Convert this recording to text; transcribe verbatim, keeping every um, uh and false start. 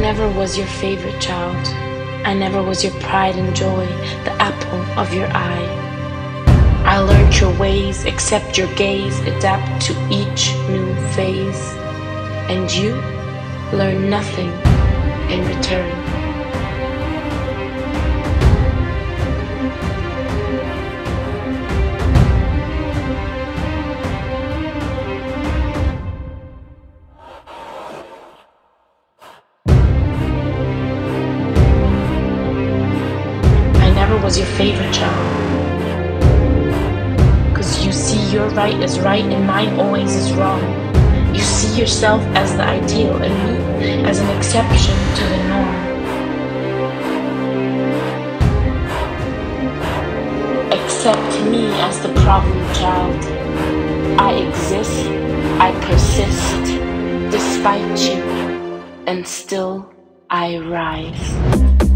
never was your favorite child. I never was your pride and joy, the apple of your eye. I learned your ways, accept your gaze, adapt to each new phase. And you learn nothing in return. Was your favorite child, cause you see your right as right and mine always is wrong. You see yourself as the ideal and me as an exception to the norm. Accept me as the problem child. I exist, I persist, despite you, and still I rise.